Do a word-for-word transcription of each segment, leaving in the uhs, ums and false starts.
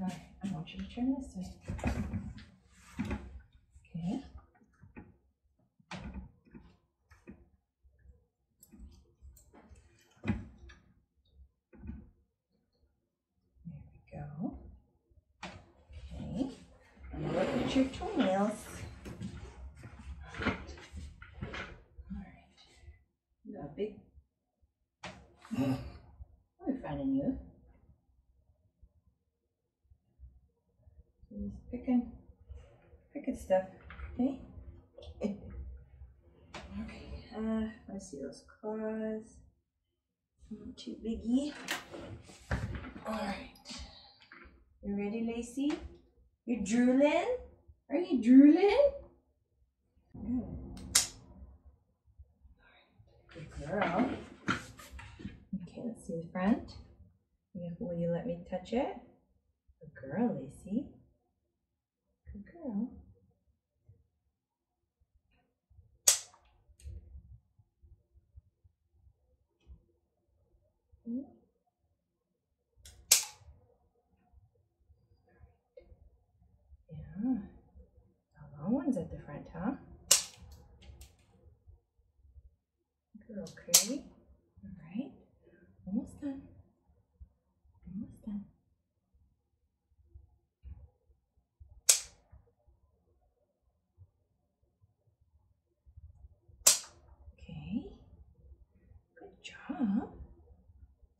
Right, I want you to turn this way. Okay. There we go. Okay. And look at your toenails. All right. You got a big. I'm in front of you. Just picking, picking stuff, okay? Okay, uh, let's see those claws. Not too biggie. All right. You ready, Lacey? You're drooling? Are you drooling? Mm. All right, good girl. Okay, let's see the front. Will you let me touch it? Good girl, Lacey. Good girl. Okay. Yeah. The long one's at the front, huh? Good girl, Curly. All right. Almost done. Almost done. Job.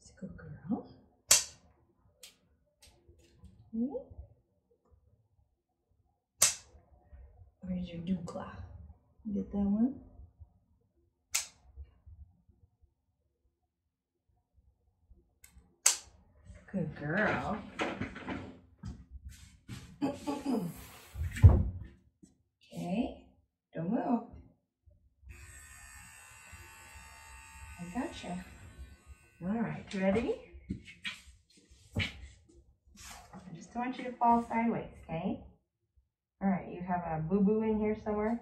It's a good girl. Okay. Where's your dukla? You get that one? Good girl. Okay. Don't move. Gotcha. All right, ready? I just don't want you to fall sideways, okay? All right, you have a boo-boo in here somewhere.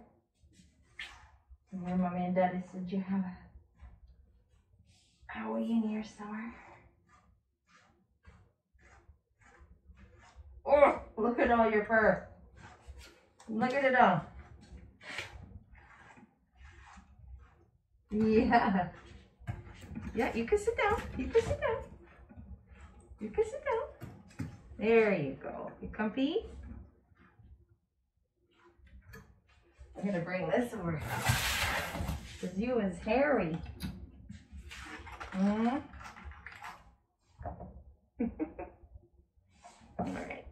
Remember, mommy and daddy said you have a owie in here somewhere. Oh, look at all your fur. Look at it all. Yeah. Yeah, you can sit down. You can sit down. You can sit down. There you go. You comfy? I'm going to bring this over because you is hairy. Mm. All right.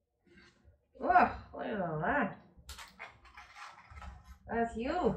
Oh, look at all that. That's you.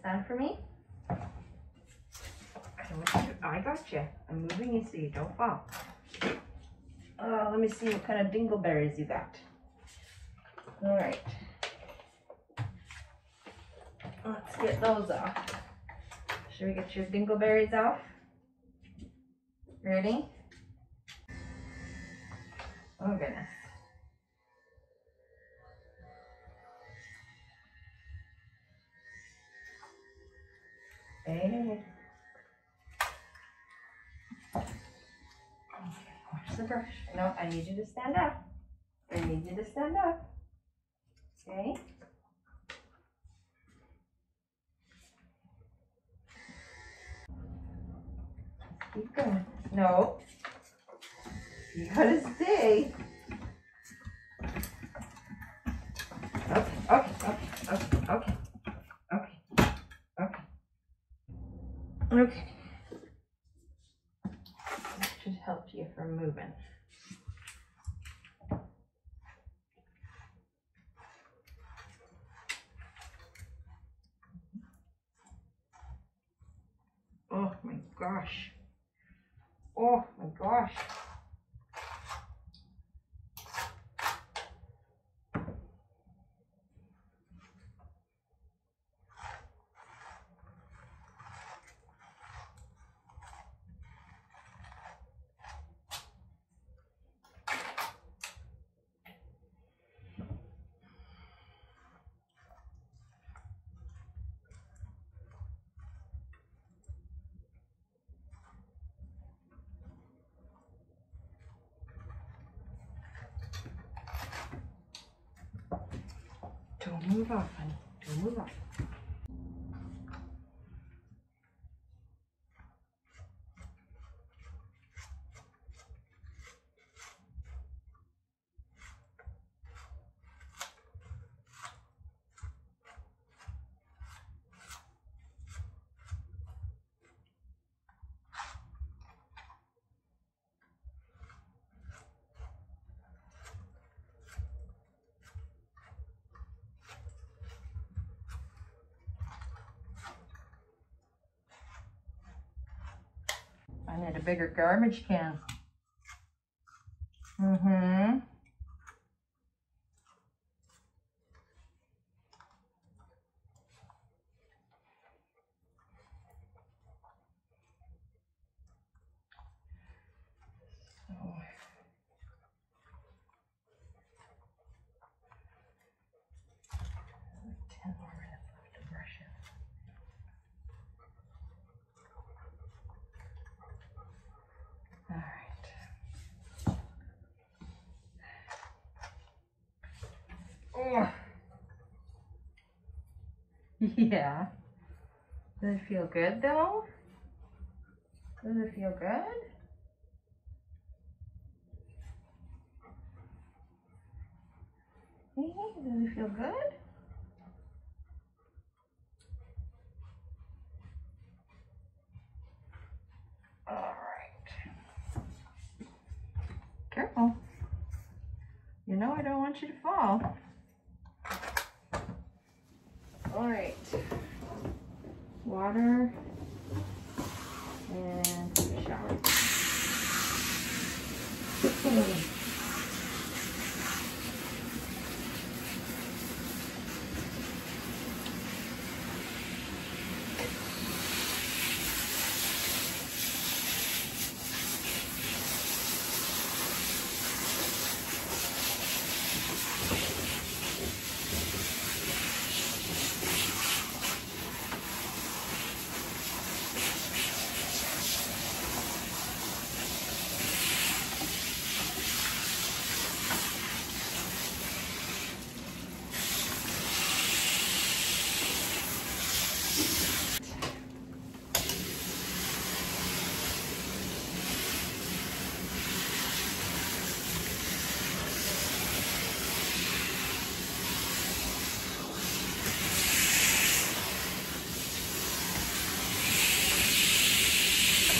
Stand for me. I got you. I'm moving you so you don't fall. Oh, let me see what kind of dingleberries you got. All right. Let's get those off. Should we get your dingleberries off? Ready? Oh, goodness. Okay. Where's the brush? No, I need you to stand up. I need you to stand up. Okay. Keep going. No. You gotta stay. Okay, okay, okay, okay, okay, okay, okay, okay. That should help you from moving. Oh my gosh. Oh my gosh. Don't move off, honey. Don't move off. I need a bigger garbage can. Mm-hmm. Yeah. Does it feel good though? Does it feel good? Does it feel good? All right. Careful. You know I don't want you to fall. All right, water and shower. Okay.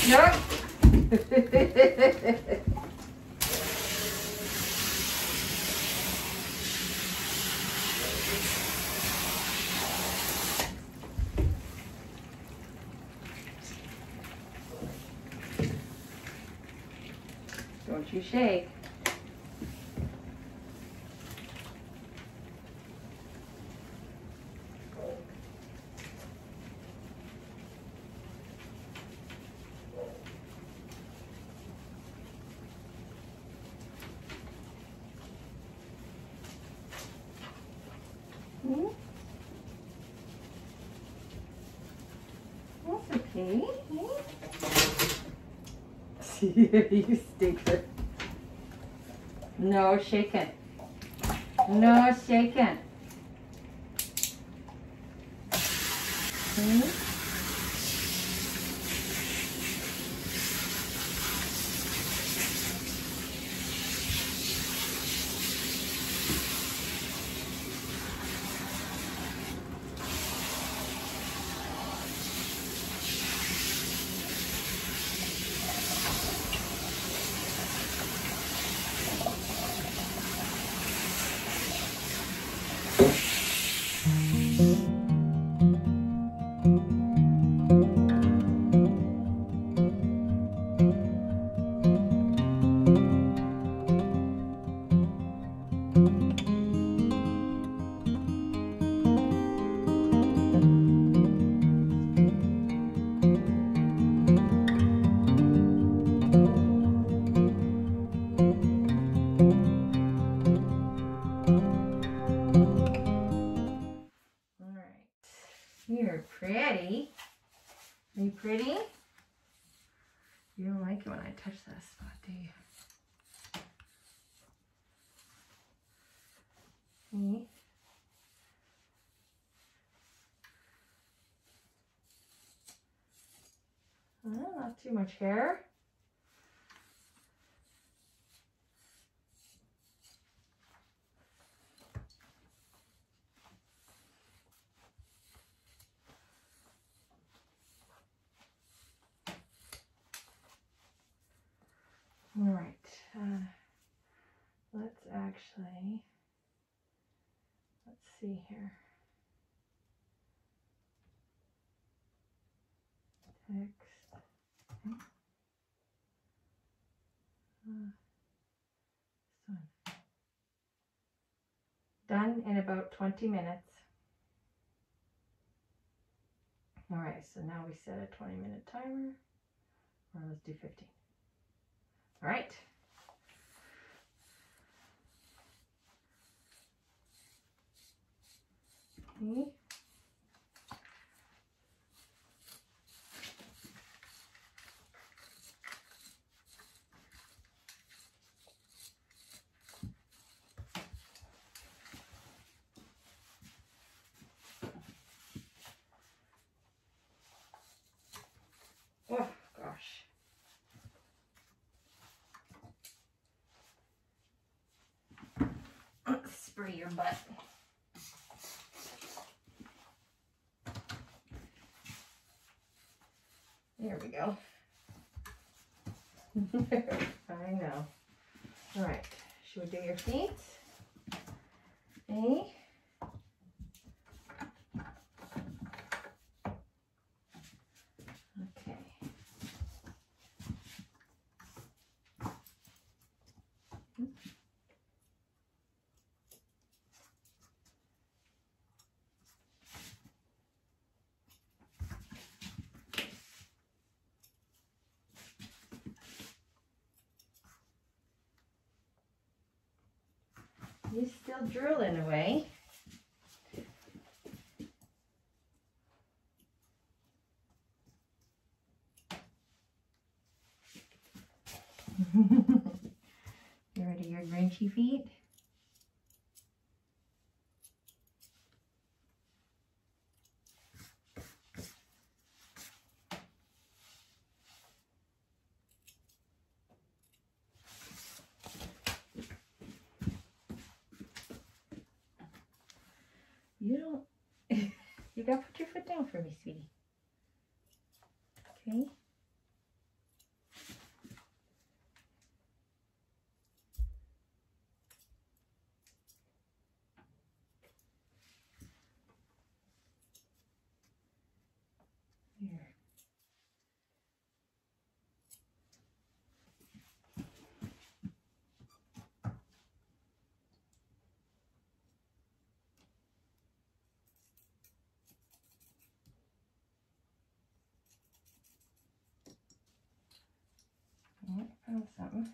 Nope. Don't you shake. Okay. You stinker. No shaking. No shaking. Okay. You're pretty. Are you pretty? You don't like it when I touch that spot, do you? See? Well, not too much hair. All right, uh, let's actually, let's see here. Text. Okay. Uh, this one. Done in about twenty minutes. All right, so now we set a twenty minute timer, or let's do fifteen. All right. Okay. Oh, gosh. Spray your butt. There we go. I know. All right. Should we do your feet? Okay. He's still drooling away. You ready, your grinchy feet? You don't, you gotta put your foot down for me, sweetie. Okay. Here. Found something.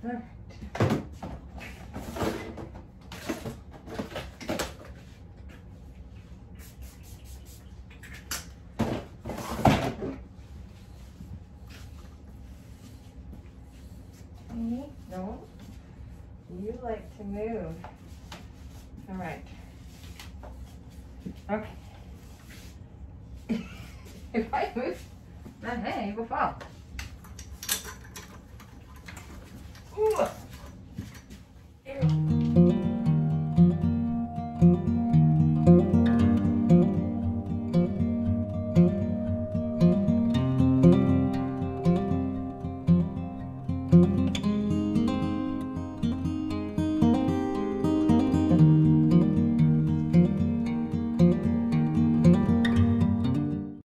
Alright. No, you like to move. All right. Okay. If I move, then hey, you will fall. Ooh.